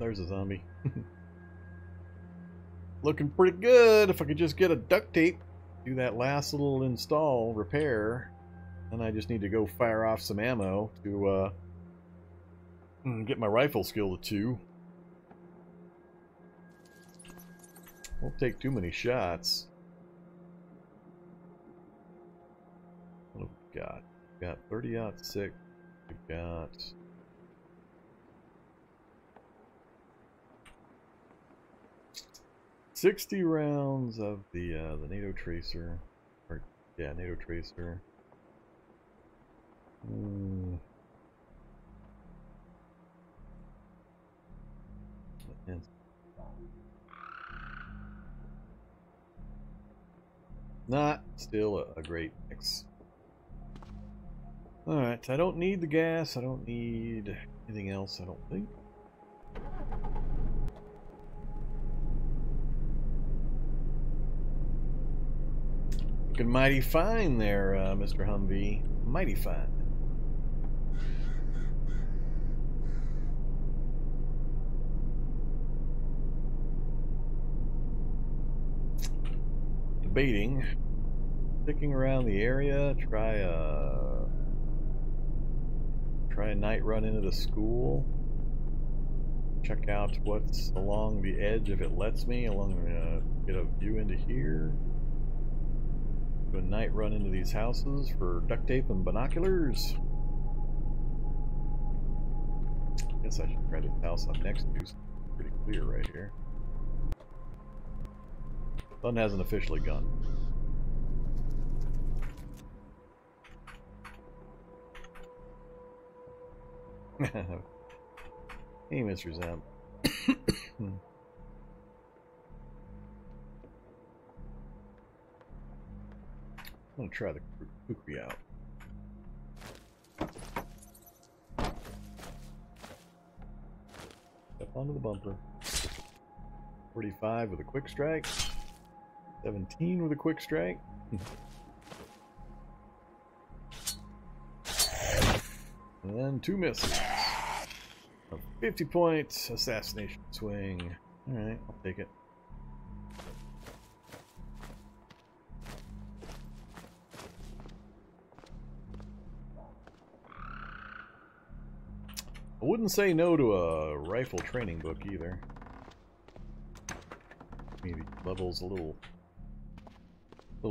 There's a zombie. Looking pretty good. If I could just get a duct tape, do that last little install repair, and I just need to go fire off some ammo to get my rifle skill to 2. Won't take too many shots. Oh God, we got 30-06. We got. Sixty rounds of the NATO tracer, or yeah, NATO tracer. Not still a great mix. All right, I don't need the gas. I don't need anything else. I don't think. Looking mighty fine there, Mr. Humvee. Mighty fine. Debating. Sticking around the area. Try a night run into the school. Check out what's along the edge if it lets me. Get a view into here. A night run into these houses for duct tape and binoculars. I guess I should try this house up next to. It's pretty clear right here. Sun hasn't officially gone. Hey, Mr. Zab. I'm gonna try the Kukri out. Step onto the bumper. 45 with a quick strike. 17 with a quick strike. And then 2 misses. A 50 points assassination swing. Alright, I'll take it. I wouldn't say no to a rifle training book either. Maybe levels a little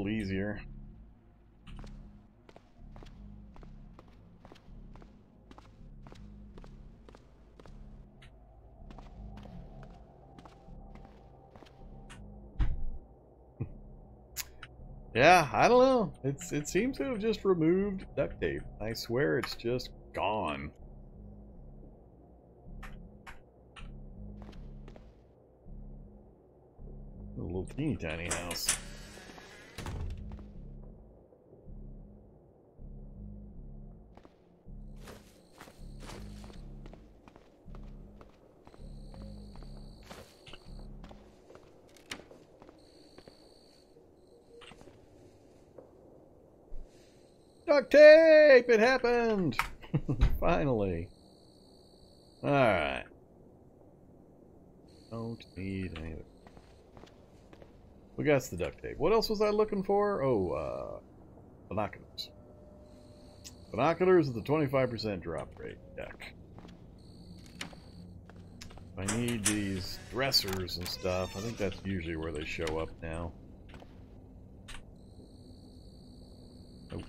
easier. Yeah, I don't know. It seems to have just removed duct tape. I swear it's just gone. A little teeny tiny house. Duct tape! It happened! Finally. Alright. Don't need any of it. We got the duct tape. What else was I looking for? Oh, binoculars. Binoculars with a 25% drop rate deck. I need these dressers and stuff. I think that's usually where they show up now. Oh.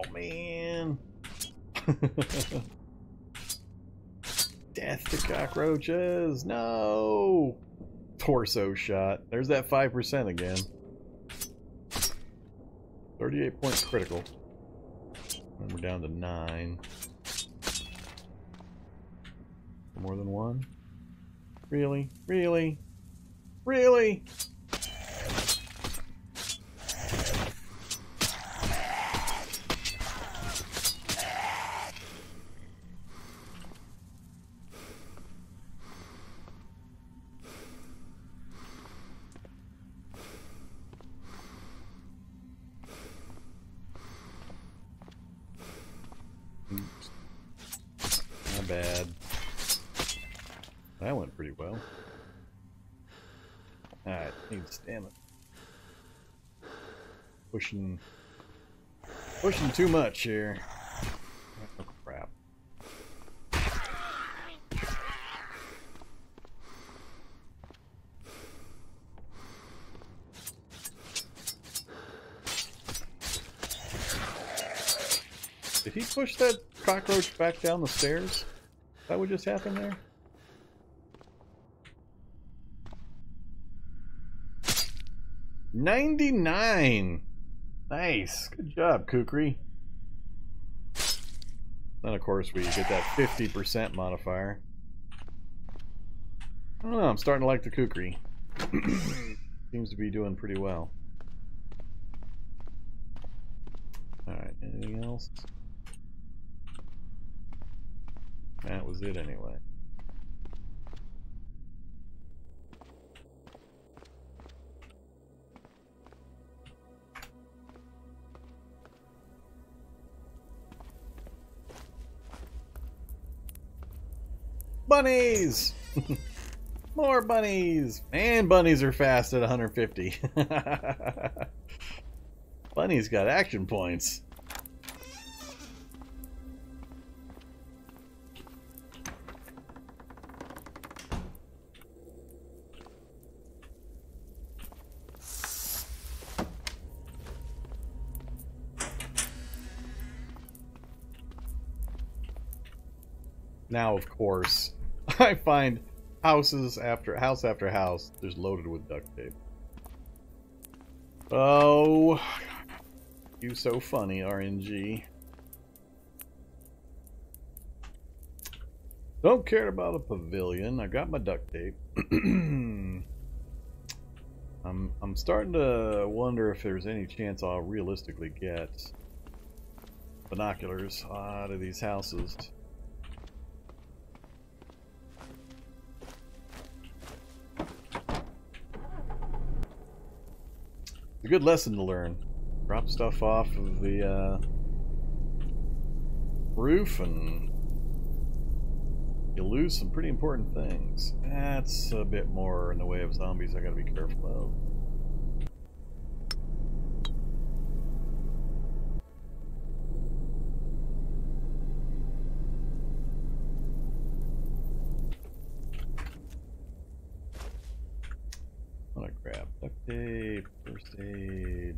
Oh, man. Death to cockroaches. No. Torso shot. There's that 5% again. 38 point critical. And we're down to 9. More than one? Really? Really? Really? bad. That went pretty well. Alright, needs stamina. Pushing too much here. Oh crap. Did he push that cockroach back down the stairs? That would just happen there? $99! Nice! Good job, Kukri. Then, of course, we get that 50% modifier. I don't know, I'm starting to like the Kukri. Seems to be doing pretty well. Alright, anything else? That was it, anyway. Bunnies! More bunnies! Man, bunnies are fast at 150. Bunnies got action points. Now, of course, I find houses after house just loaded with duct tape. Oh, you so funny, RNG. Don't care about a pavilion. I got my duct tape. I'm starting to wonder if there's any chance I'll realistically get binoculars out of these houses. It's a good lesson to learn. Drop stuff off of the roof and you lose some pretty important things. That's a bit more in the way of zombies I gotta be careful of. I'm gonna grab duct tape. First aid.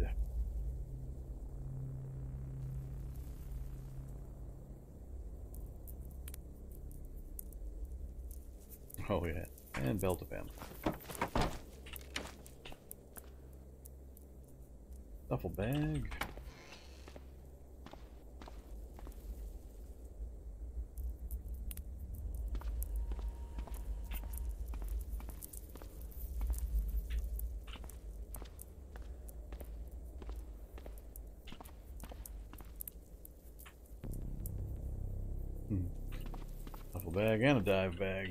Oh yeah, and belt of ammo. Duffel bag. Bag and a dive bag.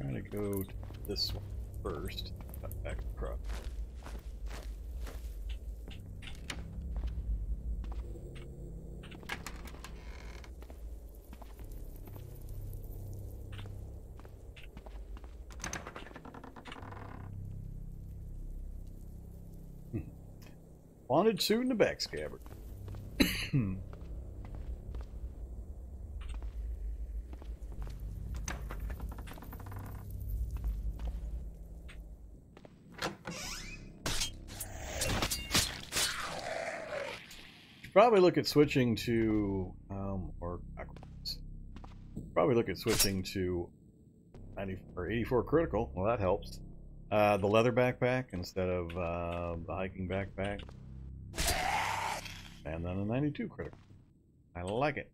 Trying to go to this one first, cut back across. Wanted suit in the back scabbard. Probably look at switching to probably look at switching to 84 critical. Well, that helps. The leather backpack instead of the hiking backpack, and then a 92 critical. I like it.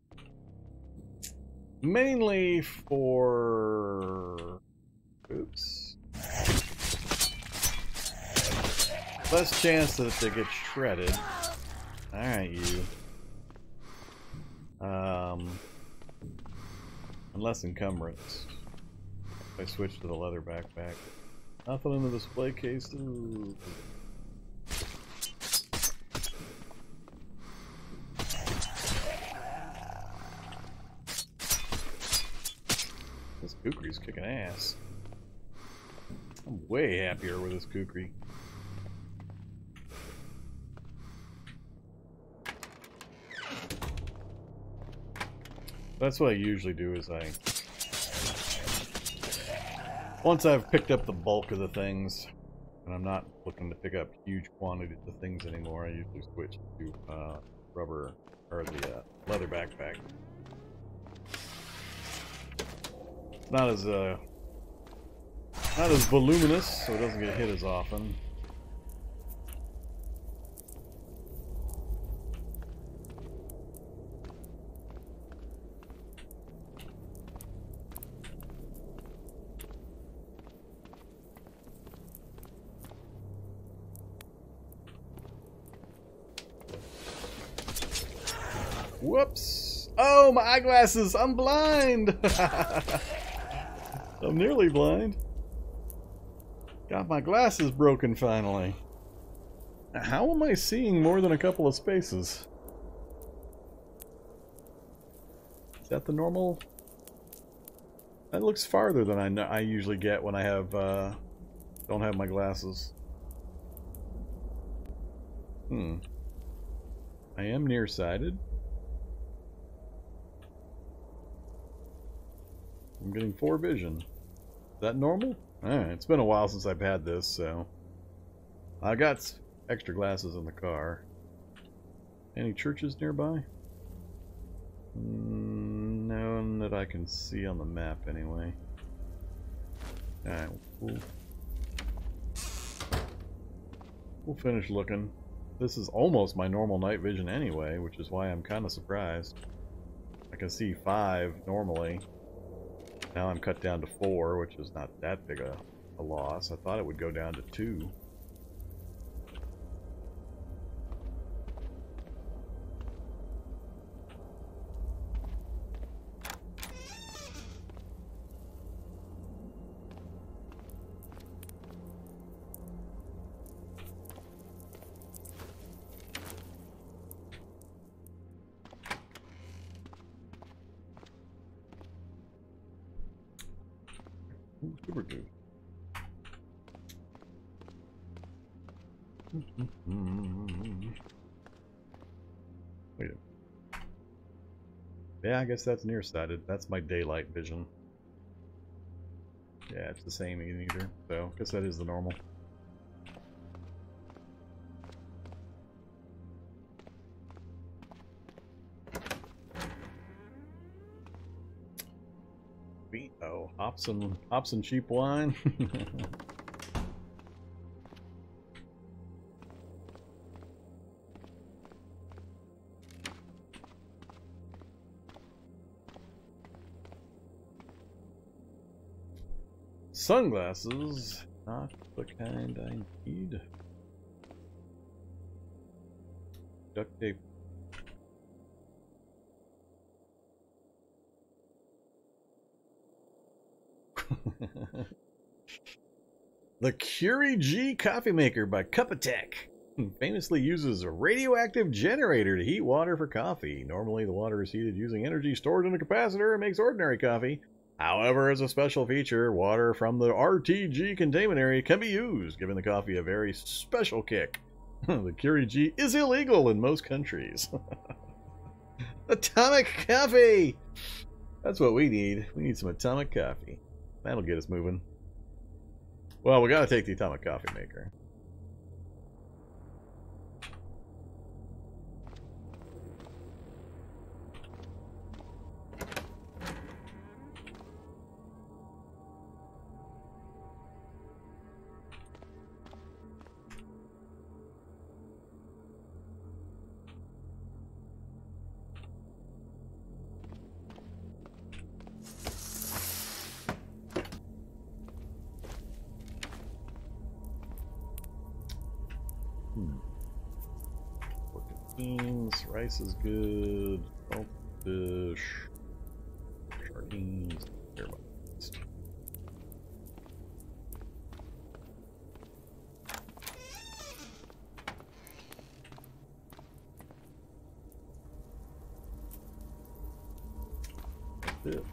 Mainly for Oops. Less chance that they get shredded. Alright, you. And less encumbrance. I switched to the leather backpack. Nothing in the display case. Ooh. This Kukri's kicking ass. I'm way happier with this Kukri. That's what I usually do is I... Once I've picked up the bulk of the things, and I'm not looking to pick up huge quantities of things anymore, I usually switch to rubber, or the leather backpack. It's not as voluminous, so it doesn't get hit as often. Whoops! Oh, my eyeglasses! I'm blind! I'm nearly blind. Got my glasses broken finally. How am I seeing more than a couple of spaces? Is that the normal? That looks farther than I usually get when I have don't have my glasses. Hmm. I am nearsighted. I'm getting 4 vision. Is that normal? Alright, it's been a while since I've had this, so... I got extra glasses in the car. Any churches nearby? None that I can see on the map, anyway. Alright, we'll finish looking. This is almost my normal night vision anyway, which is why I'm kind of surprised. I can see 5 normally. Now I'm cut down to 4, which is not that big a loss. I thought it would go down to 2. Super good. Wait a minute. Yeah, I guess that's nearsighted. That's my daylight vision. Yeah, it's the same either. So, I guess that is the normal. Hops and cheap wine. Sunglasses, not the kind I need. Duct tape. The Kukri G coffee maker by Cupatech famously uses a radioactive generator to heat water for coffee. Normally, the water is heated using energy stored in a capacitor and makes ordinary coffee. However, as a special feature, water from the RTG containment area can be used, giving the coffee a very special kick. The Kukri G is illegal in most countries. Atomic coffee! That's what we need. We need some atomic coffee. That'll get us moving. Well, we gotta take the atomic coffee maker. beans, rice is good, fish, sardines. That's it.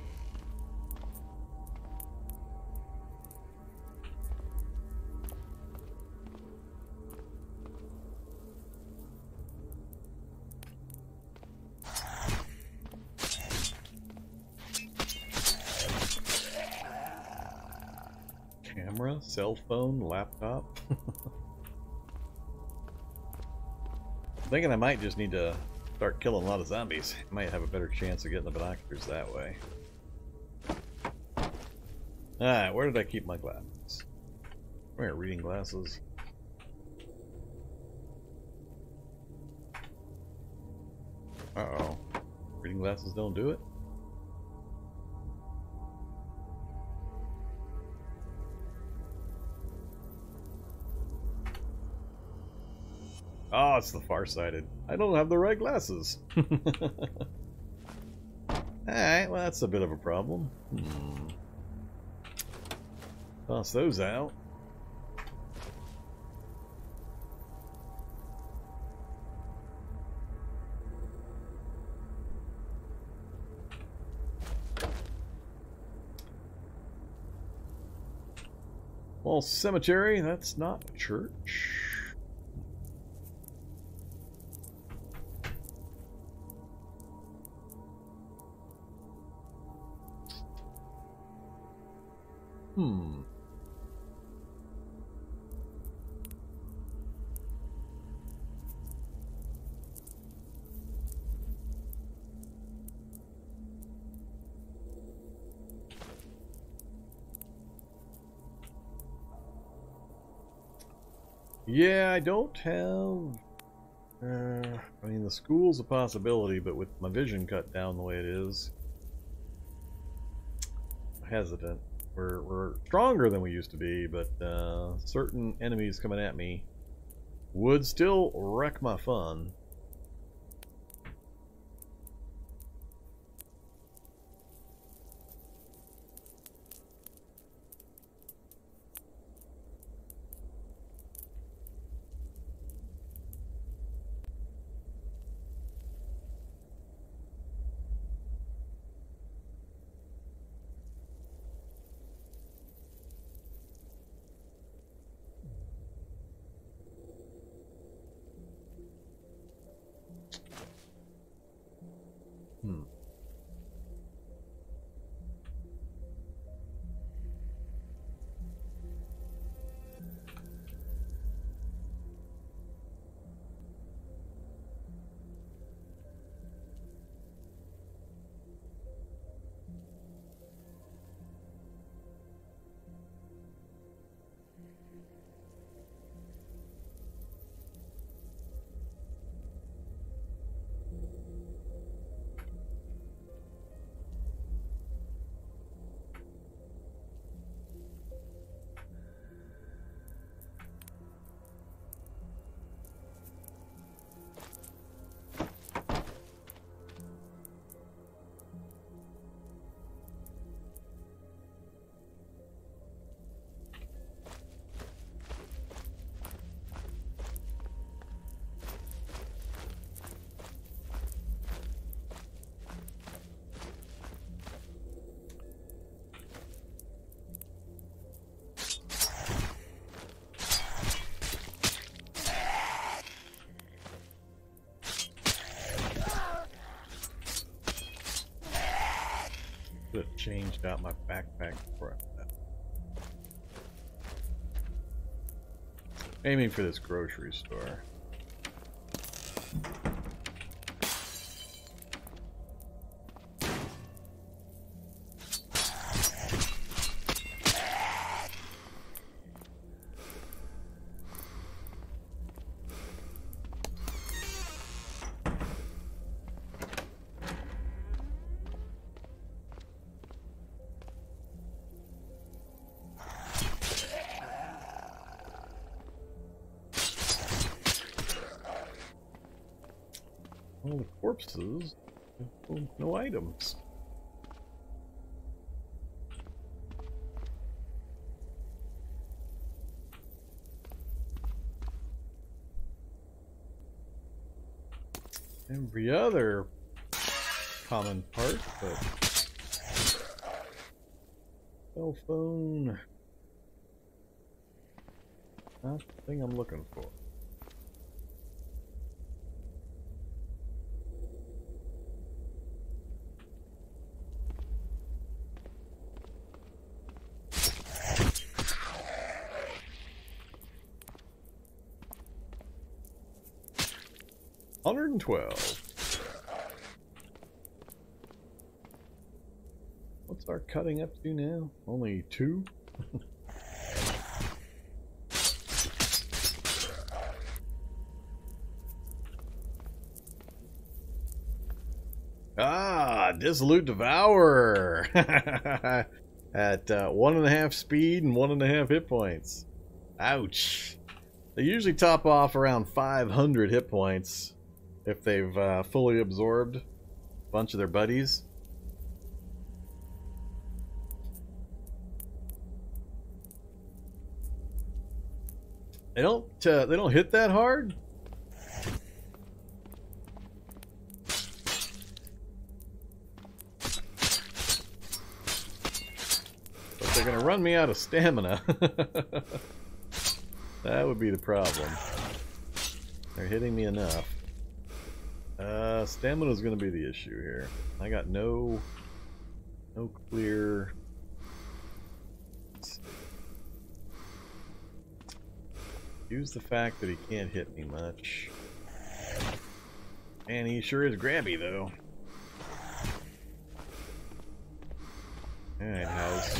Camera, cell phone, laptop. I'm thinking I might just need to start killing a lot of zombies. Might have a better chance of getting the binoculars that way. Alright, where did I keep my glasses? Where are reading glasses? Uh-oh. Reading glasses don't do it? Oh, it's the farsighted. I don't have the right glasses. Alright, well that's a bit of a problem. Hmm. Toss those out. Well, cemetery, that's not a church. Hmm. Yeah, I don't have... I mean, the school's a possibility, but with my vision cut down the way it is... I'm hesitant. We're stronger than we used to be, but certain enemies coming at me would still wreck my fun. Changed out my backpack before I left. Aiming for this grocery store. All the corpses, no items. Every other common part, but cell phone, not the thing I'm looking for. What's our cutting up to now? Only 2? Ah, Dissolute Devourer at 1.5 speed and 1.5 hit points. Ouch. They usually top off around 500 hit points if they've fully absorbed a bunch of their buddies. They don't hit that hard. But they're gonna run me out of stamina. That would be the problem. They're hitting me enough. Stamina's gonna be the issue here. I got no clear. Use the fact that he can't hit me much. And he sure is grabby though. Alright, house.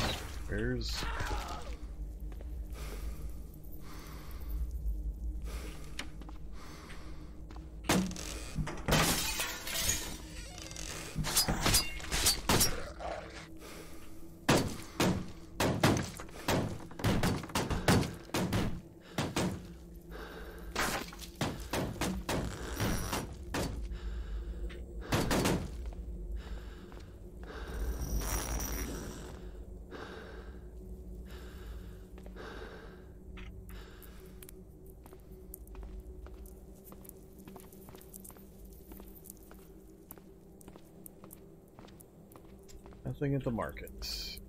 Where's... Nothing at the market.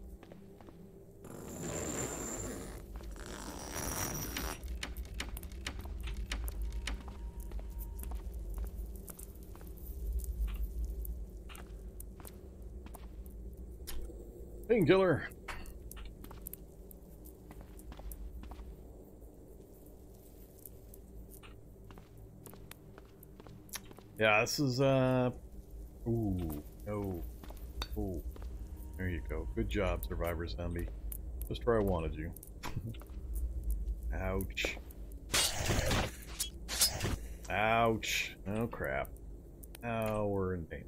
Painkiller. Yeah, this is ooh, no. Ooh. There you go. Good job, Survivor Zombie. Just where I wanted you. Ouch. Ouch. Oh, crap. Now we're in pain.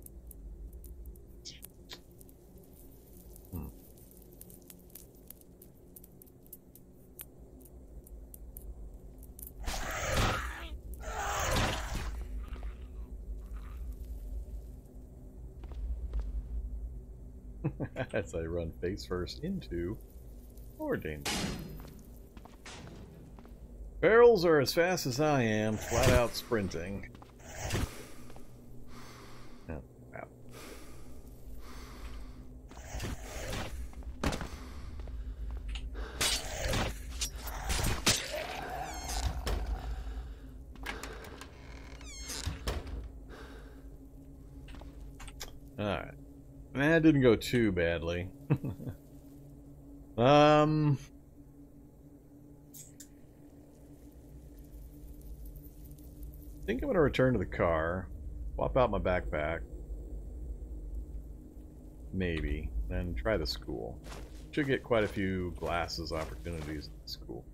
As I run face first into more danger. Barrels are as fast as I am, flat out sprinting. Oh, wow. Alright. That didn't go too badly. I think I'm going to return to the car. Swap out my backpack. Maybe. And try the school. Should get quite a few glasses opportunities at the school.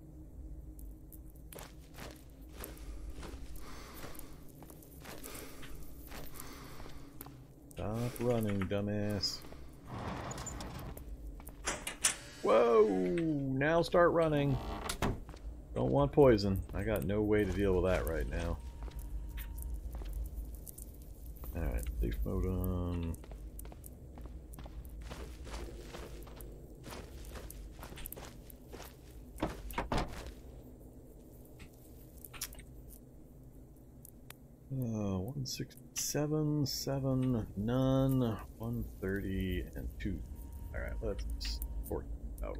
Stop running, dumbass. Whoa! Now start running. Don't want poison. I got no way to deal with that right now. Alright, safe mode on. One 67, 7, none, 130, and 2. Alright, let's sort out.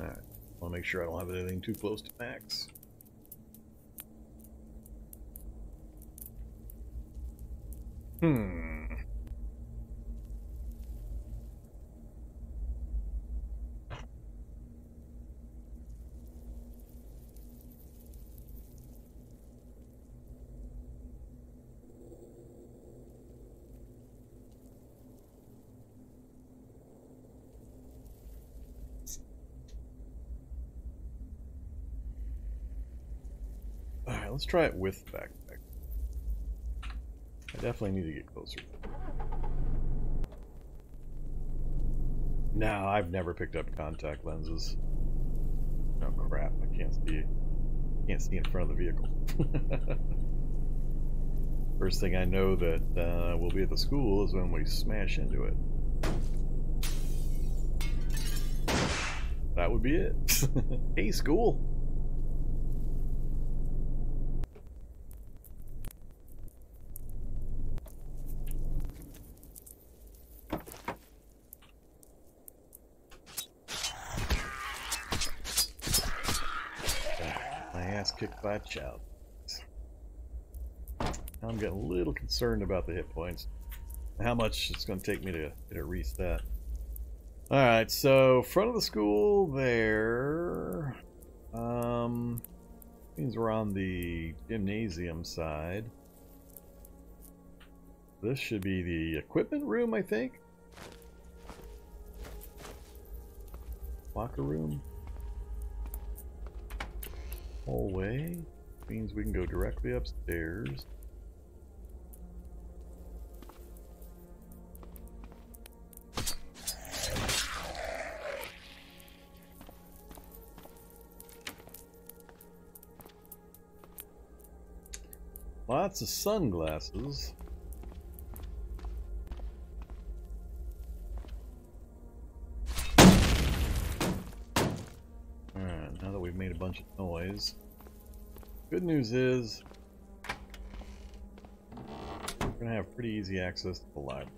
Alright, I'll make sure I don't have anything too close to max. Let's try it with the backpack. I definitely need to get closer. No, I've never picked up contact lenses. Oh crap, I can't see. Can't see in front of the vehicle. First thing I know that we'll be at the school is when we smash into it. That would be it. Hey, school! Kicked by a child. I'm getting a little concerned about the hit points. How much it's going to take me to get a reset. Alright, so front of the school there. Means we're on the gymnasium side. This should be the equipment room, I think. Locker room. Hallway means we can go directly upstairs. Lots of sunglasses. Made a bunch of noise. Good news is we're gonna have pretty easy access to the library.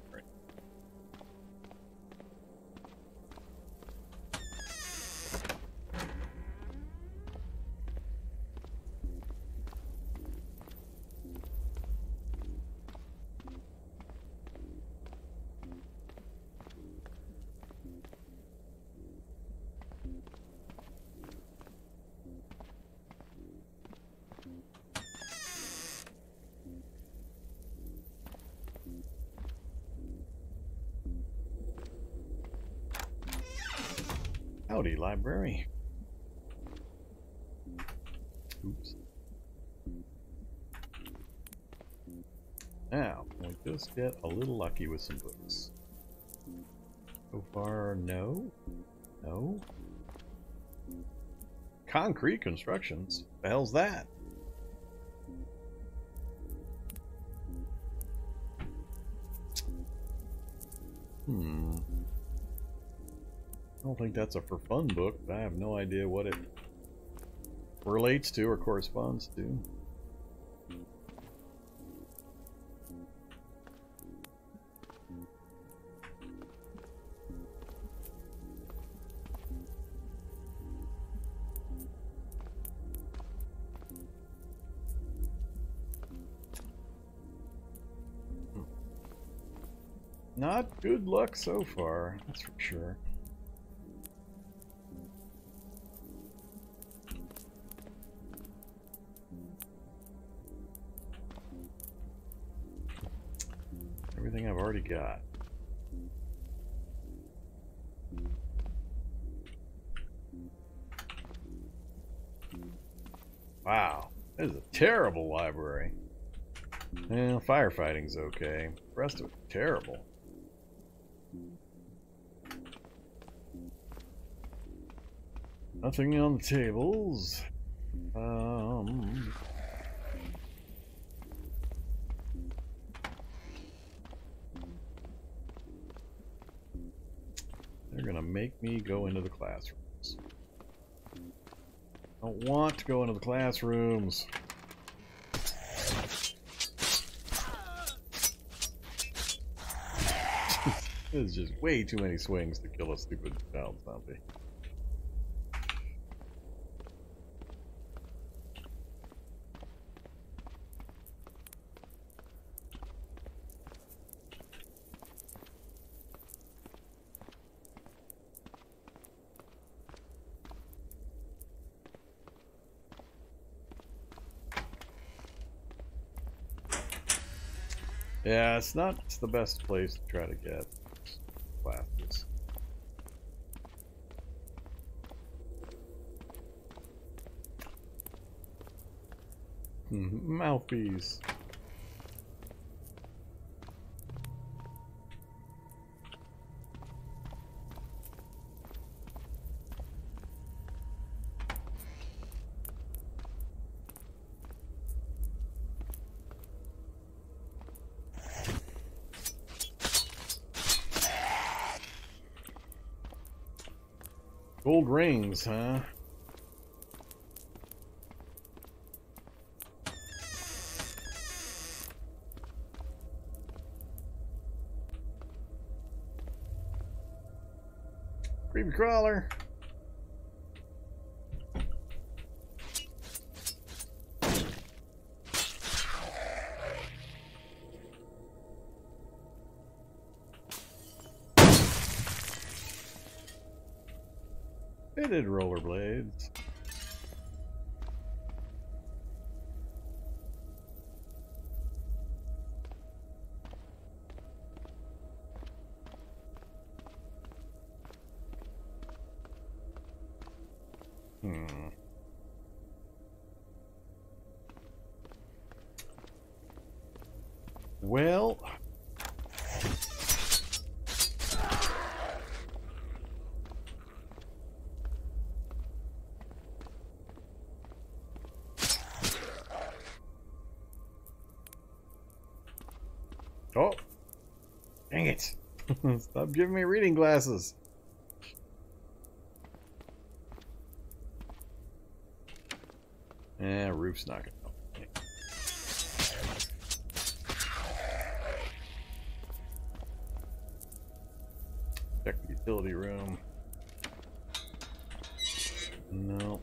Howdy, library. Oops. Now, can we just get a little lucky with some books? So far, no. No. Concrete constructions? The hell's that? I don't think that's a for fun book, but I have no idea what it relates to or corresponds to. Not good luck so far, that's for sure. Everything I've already got. Wow, this is a terrible library. Well, firefighting's okay. The rest of it's terrible. Nothing on the tables. They're gonna make me go into the classrooms. I don't want to go into the classrooms. There's just way too many swings to kill a stupid child zombie. Yeah, it's not the best place to try to get classes. Mouthpiece. Gold rings, huh? Creepy crawler. Rollerblades. Well, oh, dang it. Stop giving me reading glasses. Eh, roof's not gonna help me. Check the utility room. No.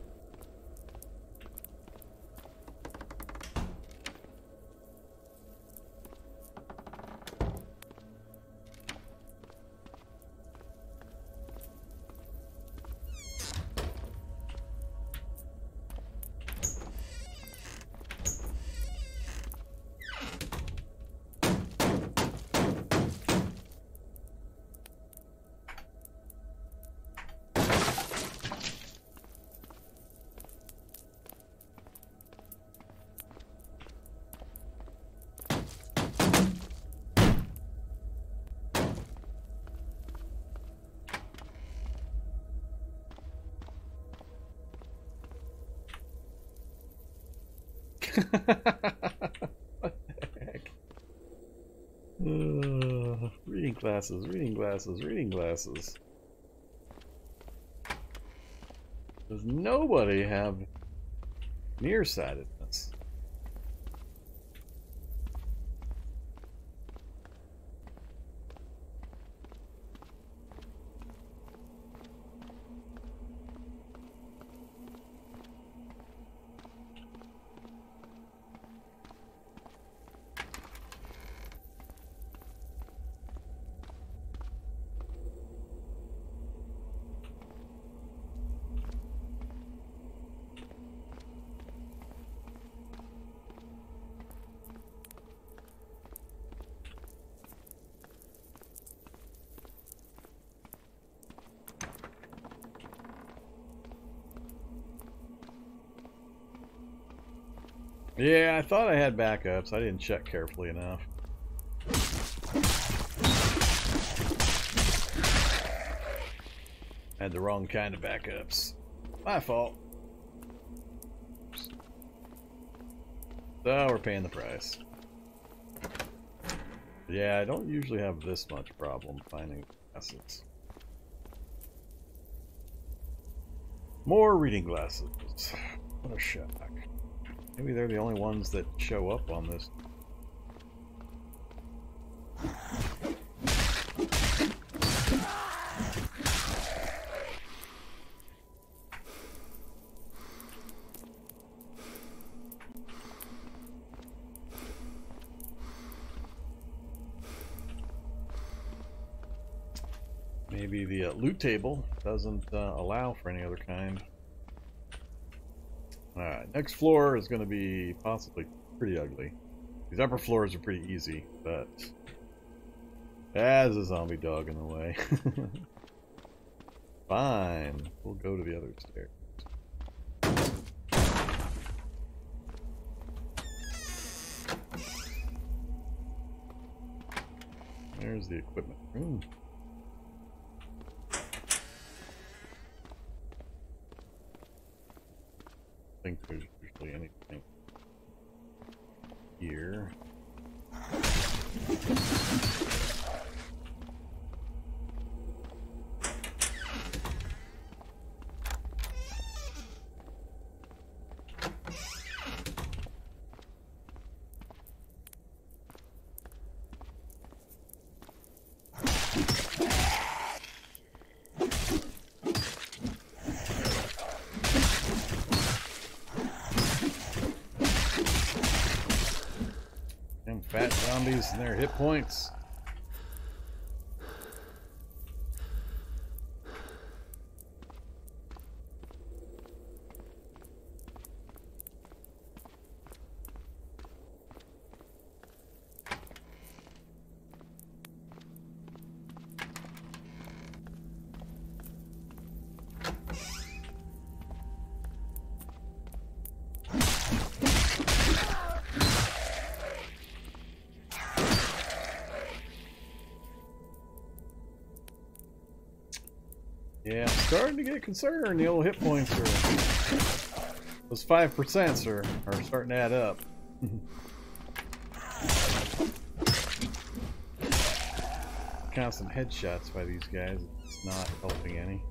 What the heck? Reading glasses, reading glasses, reading glasses. Does nobody have nearsightedness? Yeah, I thought I had backups. I didn't check carefully enough. I had the wrong kind of backups. My fault. So we're paying the price. Yeah, I don't usually have this much problem finding assets. More reading glasses. What a shock. Maybe they're the only ones that show up on this. Maybe the loot table doesn't allow for any other kind. Alright, next floor is going to be possibly pretty ugly. These upper floors are pretty easy, but there's a zombie dog in the way. Fine, we'll go to the other stairs. There's the equipment room. I don't think there's usually anything here. Fat zombies and their hit points. Yeah, I'm starting to get concerned. The old hit points are... Those 5% are starting to add up. Constant headshots by these guys. It's not helping any.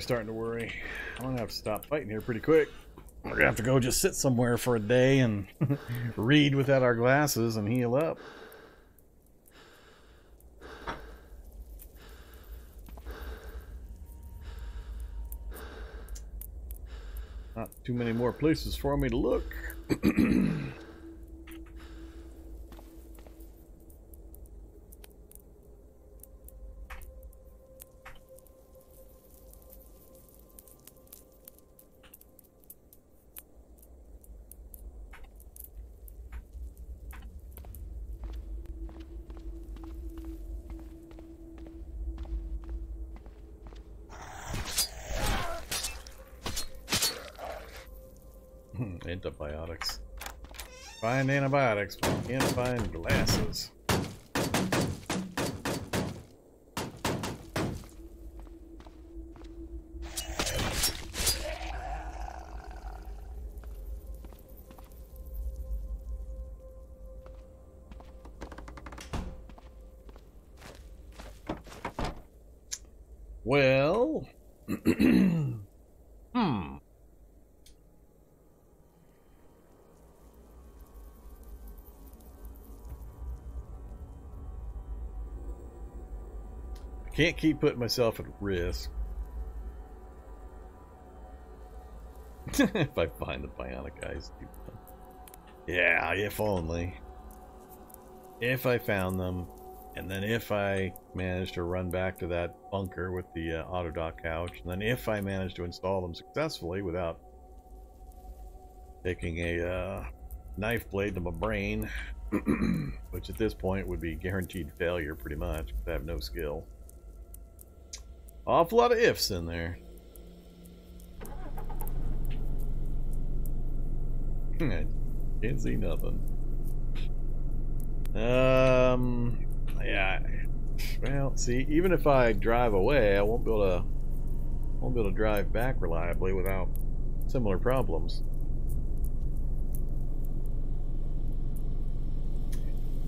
Starting to worry. I'm gonna have to stop fighting here pretty quick. We're gonna have to go just sit somewhere for a day and read without our glasses and heal up. Not too many more places for me to look. Antibiotics. Find antibiotics, but you can't find glasses. Well... I can't keep putting myself at risk. If I find the bionic eyes, yeah, if only. If I found them, and then if I managed to run back to that bunker with the AutoDoc couch, and then if I managed to install them successfully without taking a knife blade to my brain, which at this point would be guaranteed failure pretty much, because I have no skill. Awful lot of ifs in there. I can't see nothing. Yeah. Well, see, even if I drive away, I won't be able to. Won't be able to drive back reliably without similar problems.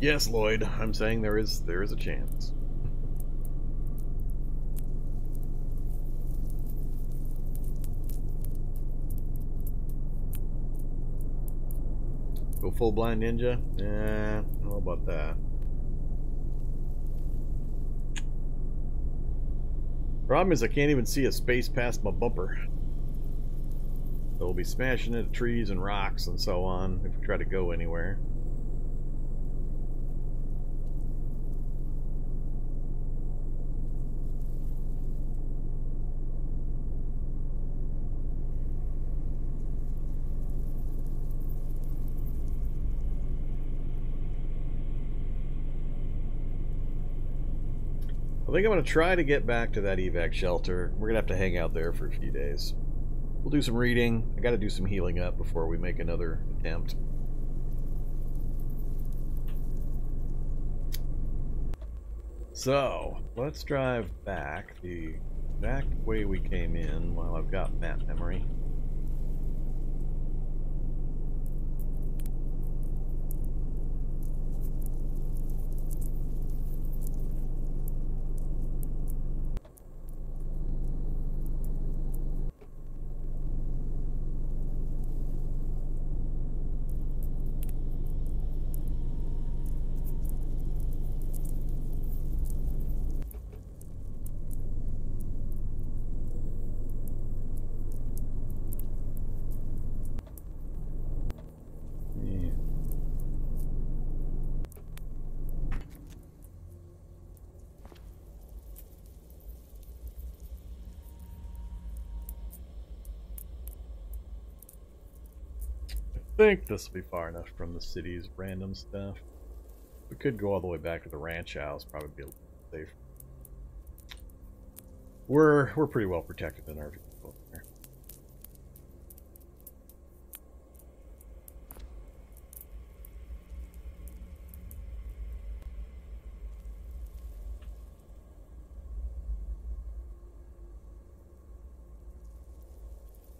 Yes, Lloyd. I'm saying there is a chance. Go full blind ninja? Yeah, I don't know about that. Problem is I can't even see a space past my bumper. So we'll be smashing into trees and rocks and so on if we try to go anywhere. I think I'm going to try to get back to that evac shelter. We're going to have to hang out there for a few days. We'll do some reading. I got to do some healing up before we make another attempt. So, let's drive back the exact way we came in while I've got map memory. I think this will be far enough from the city's random stuff. We could go all the way back to the ranch house, probably be a little safer. We're pretty well protected in our vehicle here.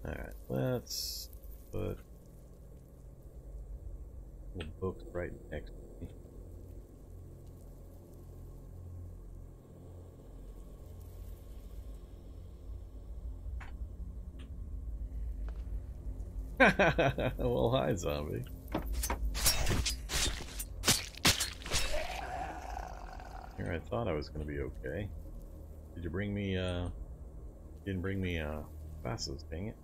All right, let's put books right next to me. Well, hi, zombie. Here, I thought I was going to be okay. Did you bring me, didn't bring me, glasses, dang it.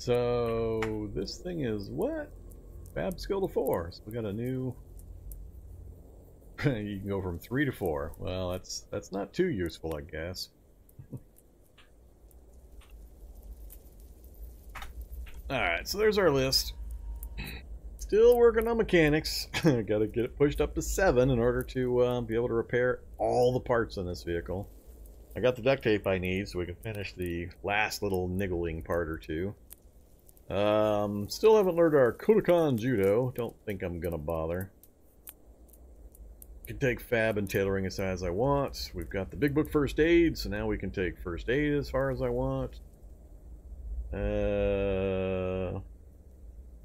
So this thing is what? Fab skill to 4. So we got a new. You can go from 3 to 4. Well, that's not too useful, I guess. Alright, so there's our list. Still working on mechanics. Gotta get it pushed up to 7 in order to be able to repair all the parts on this vehicle. I got the duct tape I need so we can finish the last little niggling part or two. Still haven't learned our Kodokan Judo. Don't think I'm gonna bother. Can take fab and tailoring aside as I want. We've got the big book first aid, so now we can take first aid as far as I want. We're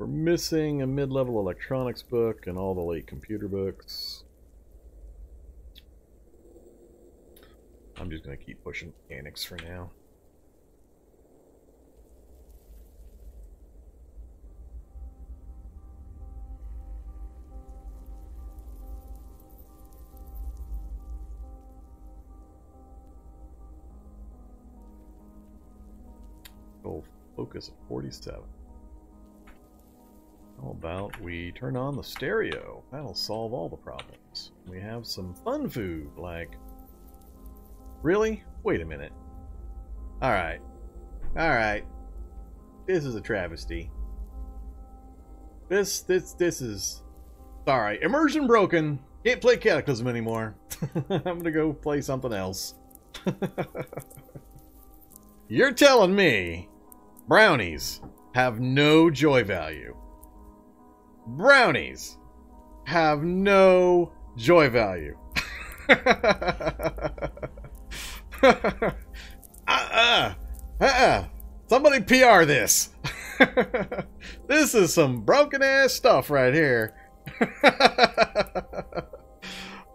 missing a mid-level electronics book and all the late computer books. I'm just gonna keep pushing mechanics for now. Focus at 47. How about we turn on the stereo? That'll solve all the problems. We have some fun food, like... Really? Wait a minute. Alright. Alright. This is a travesty. This is... Sorry. Immersion broken. Can't play Cataclysm anymore. I'm gonna go play something else. You're telling me brownies have no joy value. Brownies have no joy value. Somebody PR this. This is some broken ass stuff right here.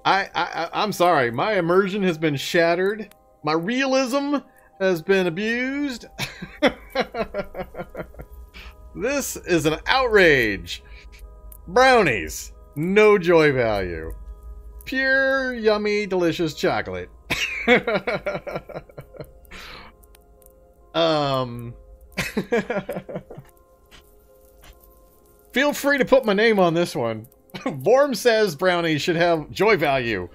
I'm sorry. My immersion has been shattered. My realism has been abused. This is an outrage. Brownies, no joy value. Pure, yummy, delicious chocolate. Feel free to put my name on this one. Vorm says brownies should have joy value.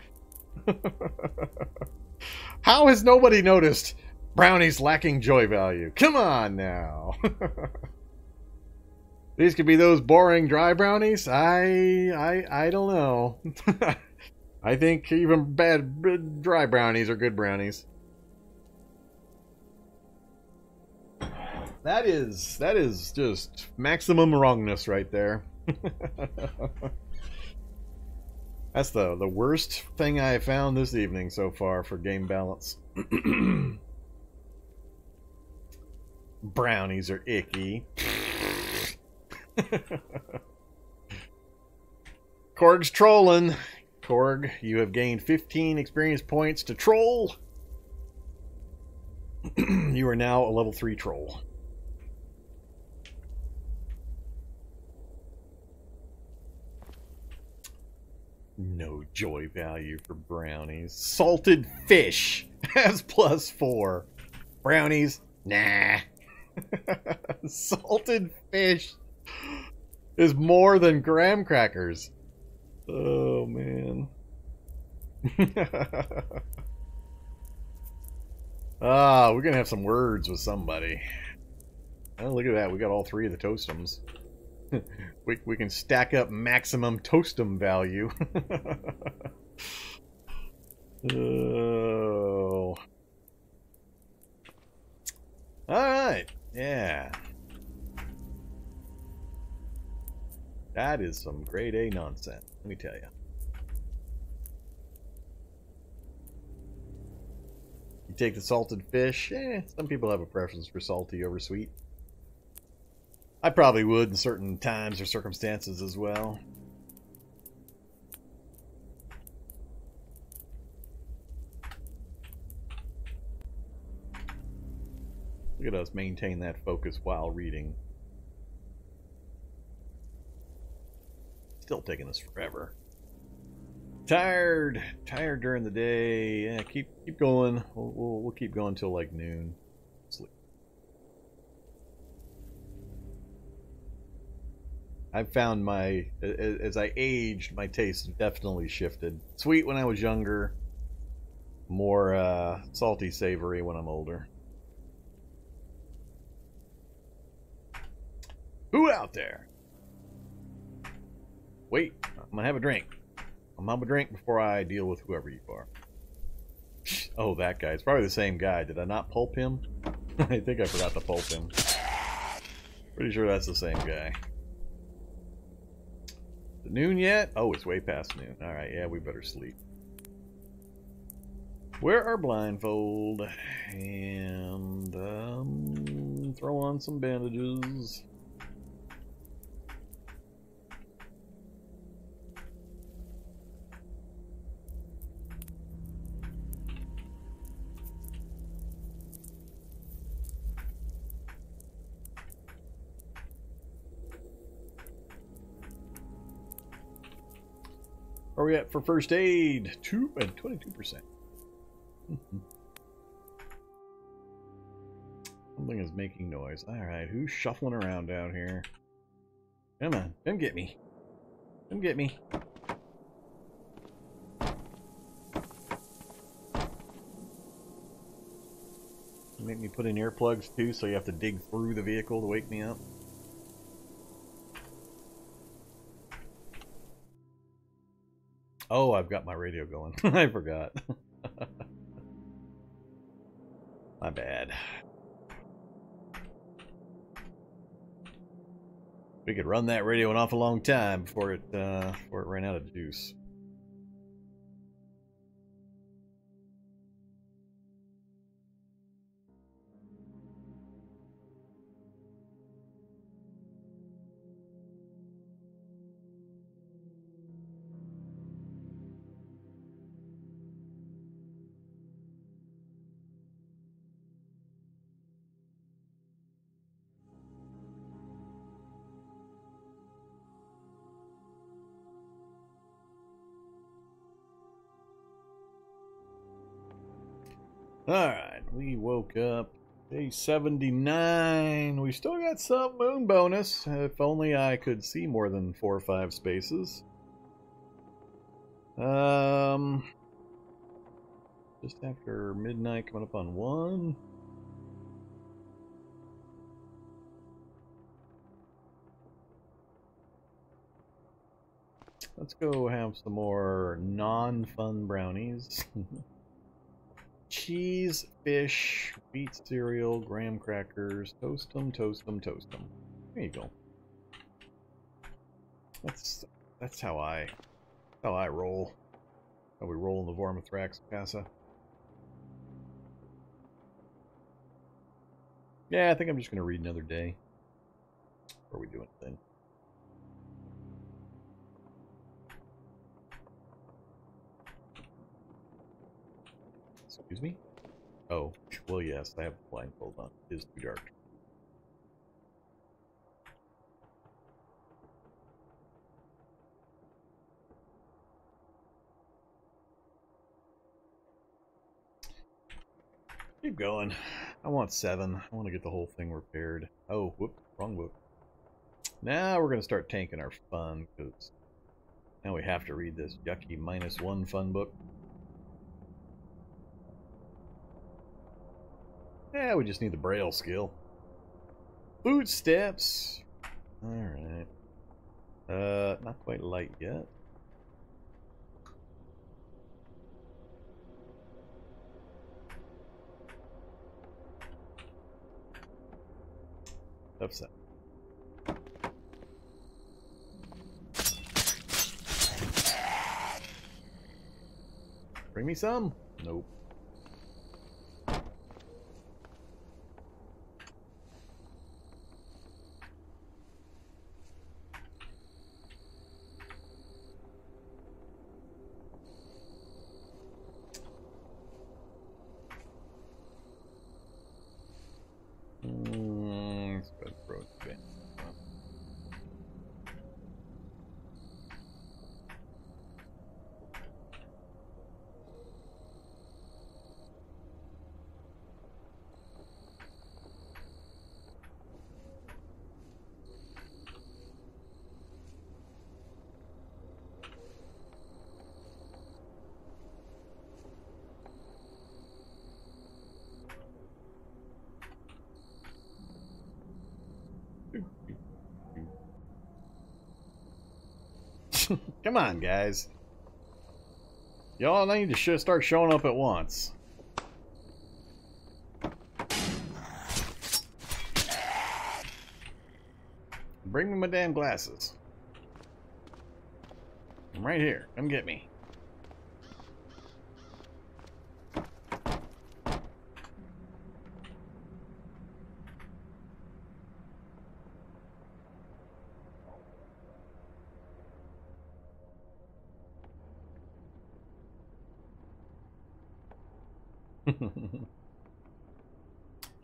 How has nobody noticed brownies lacking joy value? Come on now. These could be those boring dry brownies. I don't know. I think even bad dry brownies are good brownies. That is just maximum wrongness right there. That's the worst thing I have found this evening so far for game balance. Brownies are icky. Korg's trolling. Korg, you have gained 15 experience points to troll. You are now a level 3 troll. No joy value for brownies. Salted fish has +4. Brownies, nah. Salted fish is more than graham crackers. Oh man. Ah, we're gonna have some words with somebody. Oh, look at that, we got all 3 of the toastums. we can stack up maximum toastum value. Oh. Alright, yeah. That is some grade A nonsense, let me tell you. You take the salted fish, some people have a preference for salty over sweet. I probably would in certain times or circumstances as well. Look at us maintain that focus while reading. Still taking us forever. Tired during the day. Yeah, keep going. We'll keep going till like noon. Sleep. I've found my, as I aged, my taste definitely shifted. Sweet when I was younger. More salty, savory when I'm older. Who out there? Wait, I'm gonna have a drink. I'm gonna have a drink before I deal with whoever you are. Oh, that guy. It's probably the same guy. Did I not pulp him? I think I forgot to pulp him. Pretty sure that's the same guy. Is it noon yet? Oh, it's way past noon. Alright, yeah, we better sleep. Wear our blindfold and throw on some bandages. Where are we at for first aid? 2 and 22%. Something is making noise. Alright, who's shuffling around down here? Come on, come get me. Come get me. Make me put in earplugs too, so you have to dig through the vehicle to wake me up. Oh, I've got my radio going. I forgot. My bad. We could run that radio an awful long time before it ran out of juice. Alright, we woke up. Day 79. We still got some moon bonus. If only I could see more than 4 or 5 spaces. Just after midnight, coming up on 1. Let's go have some more non-fun brownies. Cheese, fish, wheat cereal, graham crackers, toast them, toast them, toast them. There you go. That's how I roll. How we roll in the Vormithrax casa. Yeah, I think I'm just gonna read another day. Before we do anything. Excuse me? Oh, well yes, I have a blindfold on. It is too dark. Keep going. I want 7. I want to get the whole thing repaired. Oh, whoop, wrong book. Now we're going to start tanking our fun, because now we have to read this yucky -1 fun book. Yeah, we just need the braille skill. Footsteps. Alright. Not quite light yet. Upset. Bring me some? Nope. Come on, guys. Y'all need to start showing up at once. Bring me my damn glasses. I'm right here. Come get me.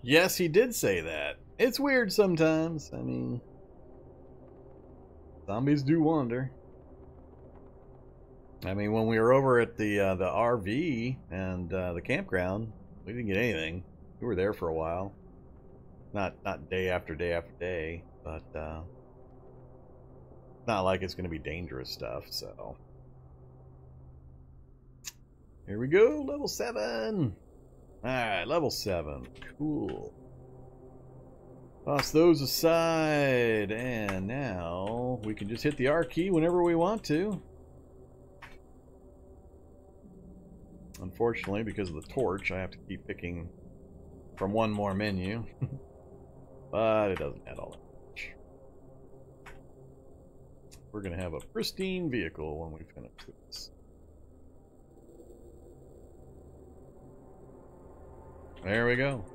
Yes, he did say that. It's weird sometimes. I mean, zombies do wander. I mean, when we were over at the RV and the campground, we didn't get anything. We were there for a while, not day after day after day, but it's not like it's going to be dangerous stuff. So here we go, level 7. All right, level 7. Cool. Toss those aside, and now we can just hit the R key whenever we want to. Unfortunately, because of the torch, I have to keep picking from one more menu. But it doesn't add all that much. We're going to have a pristine vehicle when we finish this. There we go.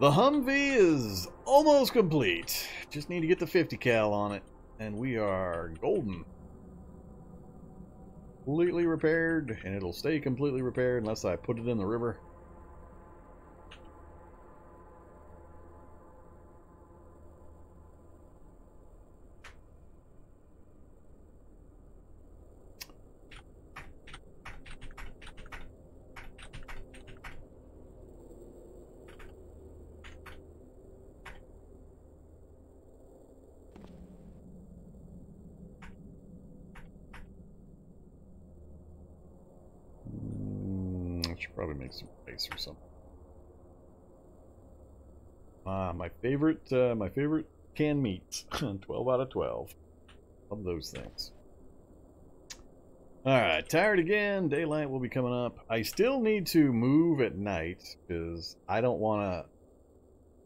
The Humvee is almost complete. Just need to get the 50 cal on it, and we are golden. Completely repaired, and it'll stay completely repaired unless I put it in the river. Probably make some space or something. My favorite canned meats. 12 out of 12. Love those things. Alright, tired again. Daylight will be coming up. I still need to move at night because I don't want to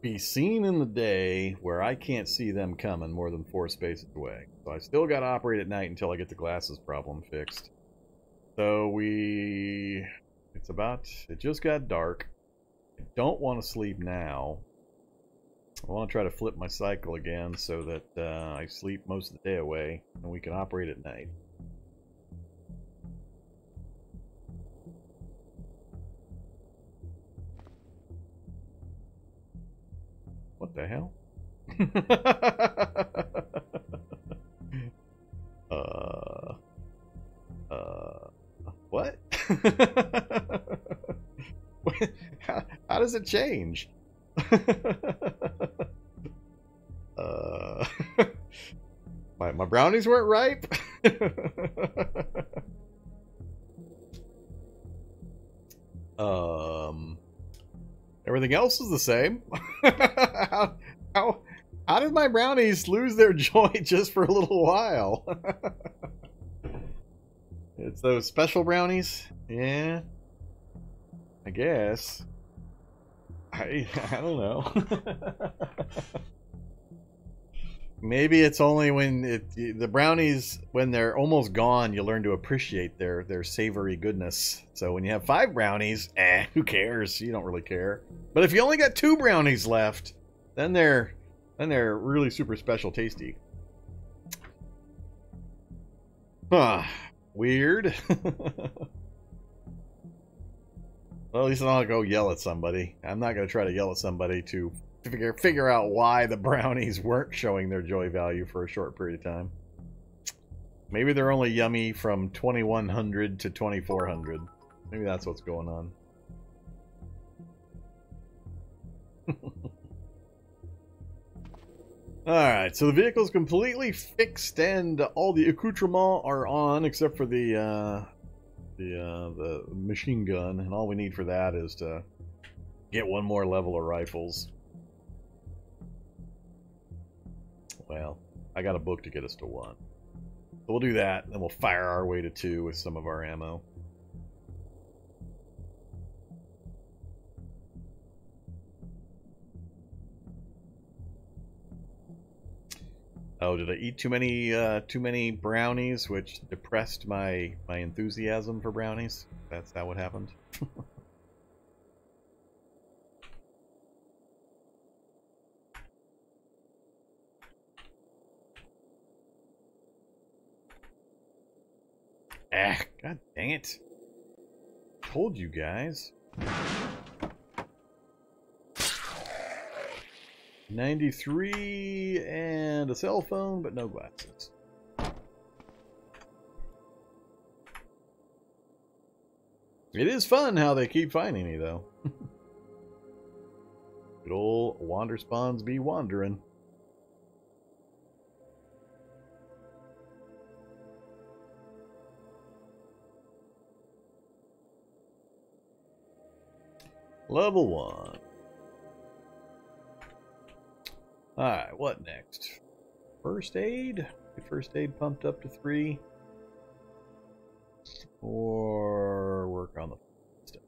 be seen in the day where I can't see them coming more than 4 spaces away. So I still got to operate at night until I get the glasses problem fixed. So we... It just got dark. I don't want to sleep now. I want to try to flip my cycle again so that I sleep most of the day away and we can operate at night. What the hell? What? How does it change? My brownies weren't ripe. Everything else is the same. How did my brownies lose their joy just for a little while? It's those special brownies? Yeah. I guess. I don't know. Maybe it's only when the brownies, when they're almost gone, you learn to appreciate their savory goodness. So when you have 5 brownies, who cares? You don't really care. But if you only got 2 brownies left, then they're really super special tasty. Huh. Weird. Well, at least I don't go yell at somebody. I'm not going to try to yell at somebody to figure out why the brownies weren't showing their joy value for a short period of time. Maybe they're only yummy from 2100 to 2400. Maybe that's what's going on. Alright, so the vehicle's completely fixed and all the accoutrements are on except for the machine gun, and all we need for that is to get one more level of rifles. Well, I got a book to get us to 1. So we'll do that, and we'll fire our way to 2 with some of our ammo. Oh, did I eat too many brownies, which depressed my enthusiasm for brownies? That's not what happened. Ah, god dang it. Told you guys. 93 and a cell phone, but no glasses. It is fun how they keep finding me, though. Good old wander spawns be wandering. Level 1. Alright, what next? First aid? Get first aid pumped up to 3. Or work on the stuff.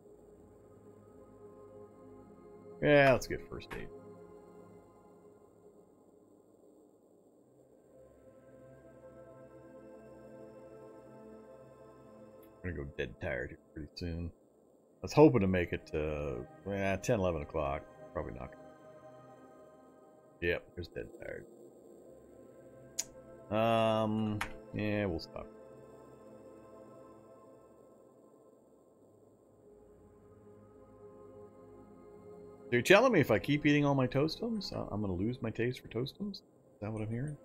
Yeah, let's get first aid. I'm gonna go dead tired here pretty soon. I was hoping to make it to 10, 11 o'clock. Probably not gonna. Yep, there's dead tired. Yeah, we'll stop. They're telling me if I keep eating all my Toastums, I'm gonna lose my taste for Toastums? Is that what I'm hearing?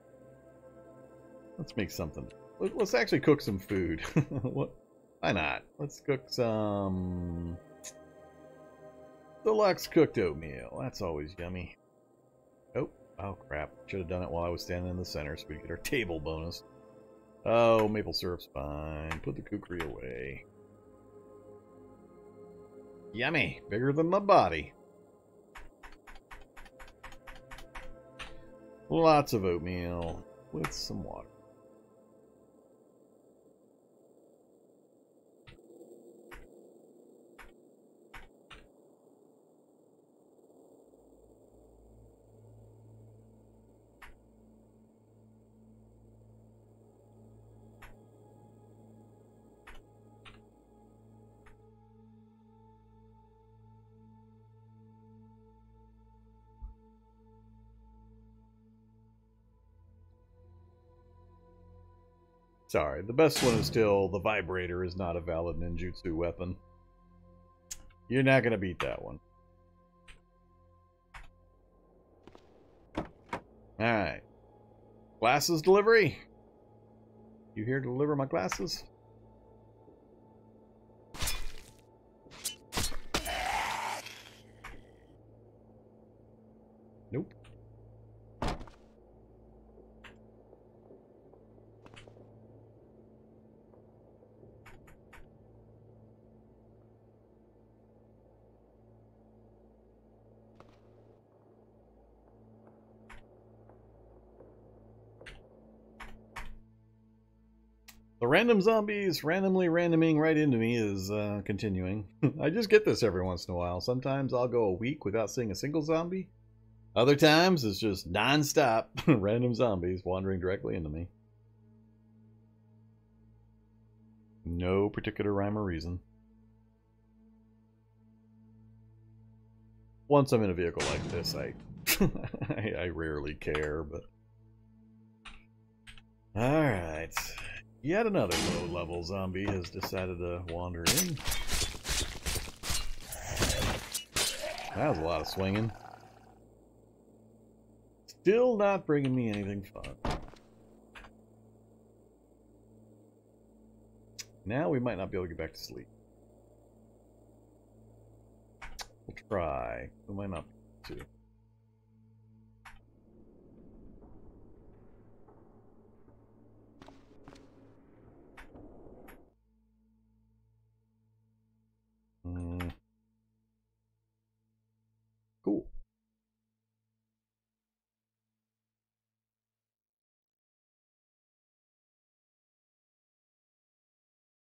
Let's make something. Let's actually cook some food. What? Why not? Let's cook some deluxe cooked oatmeal. That's always yummy. Oh, crap. Should have done it while I was standing in the center so we'd get our table bonus. Oh, maple syrup's fine. Put the kukri away. Yummy. Bigger than my body. Lots of oatmeal with some water. Sorry, the best one is still the vibrator is not a valid ninjutsu weapon. You're not gonna beat that one. Alright. Glasses delivery? You here to deliver my glasses? Nope. Random zombies randomly randoming right into me is continuing. I just get this every once in a while. Sometimes I'll go a week without seeing a single zombie. Other times it's just non-stop random zombies wandering directly into me. No particular rhyme or reason. Once I'm in a vehicle like this, I rarely care, but... Alright... Yet another low-level zombie has decided to wander in. That was a lot of swinging. Still not bringing me anything fun. Now we might not be able to get back to sleep. We'll try. We might not be able to. Cool.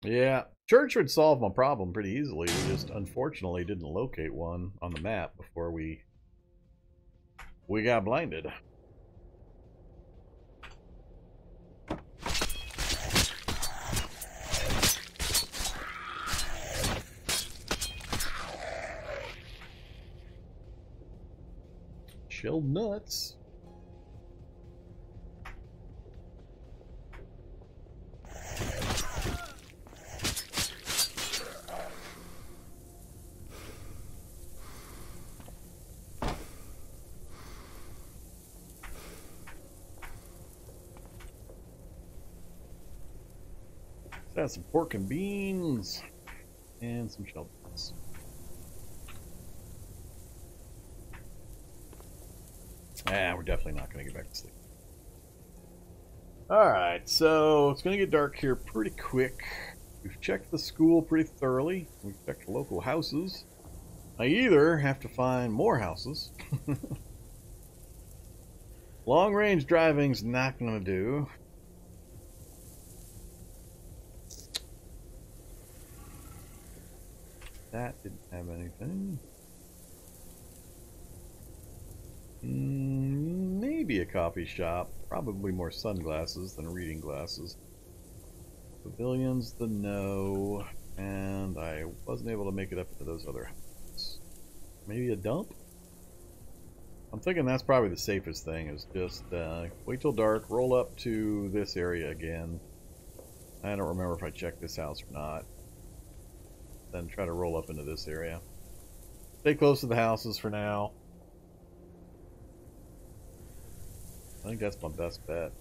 Yeah, church would solve my problem pretty easily. We just unfortunately didn't locate one on the map before we got blinded. Chilled nuts. Got some pork and beans and some shell beans. Ah, we're definitely not going to get back to sleep. Alright, so it's going to get dark here pretty quick. We've checked the school pretty thoroughly. We've checked local houses. I either have to find more houses. Long range driving's not going to do. That didn't have anything. Maybe a coffee shop. Probably more sunglasses than reading glasses. Pavilion's the no. And I wasn't able to make it up to those other houses. Maybe a dump? I'm thinking that's probably the safest thing, is just wait till dark, roll up to this area again. I don't remember if I checked this house or not. Then try to roll up into this area. Stay close to the houses for now. I think that's my best bet.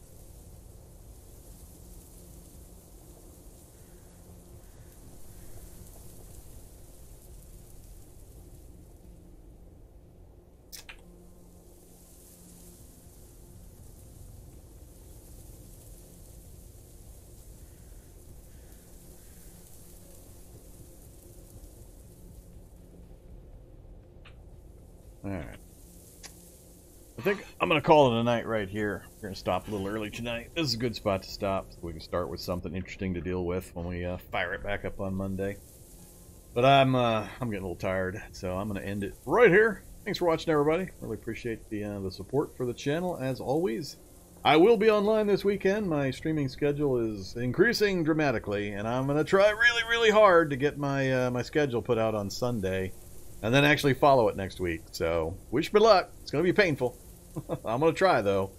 I'm going to call it a night right here. We're going to stop a little early tonight. This is a good spot to stop, so we can start with something interesting to deal with when we fire it back up on Monday. But I'm getting a little tired, so I'm going to end it right here. Thanks for watching, everybody. Really appreciate the support for the channel, as always. I will be online this weekend. My streaming schedule is increasing dramatically, and I'm going to try really, really hard to get my, my schedule put out on Sunday, and then actually follow it next week. So wish me luck. It's going to be painful. I'm going to try, though.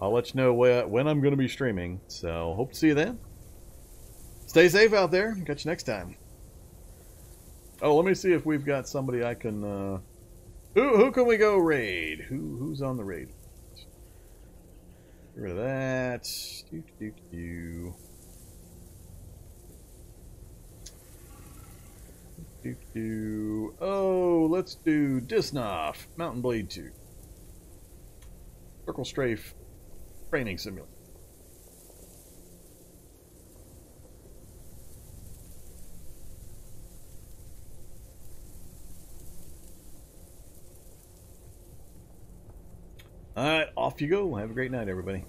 I'll let you know when I'm going to be streaming. So, hope to see you then. Stay safe out there. Catch you next time. Oh, let me see if we've got somebody I can... Who can we go raid? Who's on the raid? Get rid of that. Oh, let's do Disnoff. Mountain Blade 2. Circle Strafe Training Simulator. Alright, off you go. Have a great night, everybody.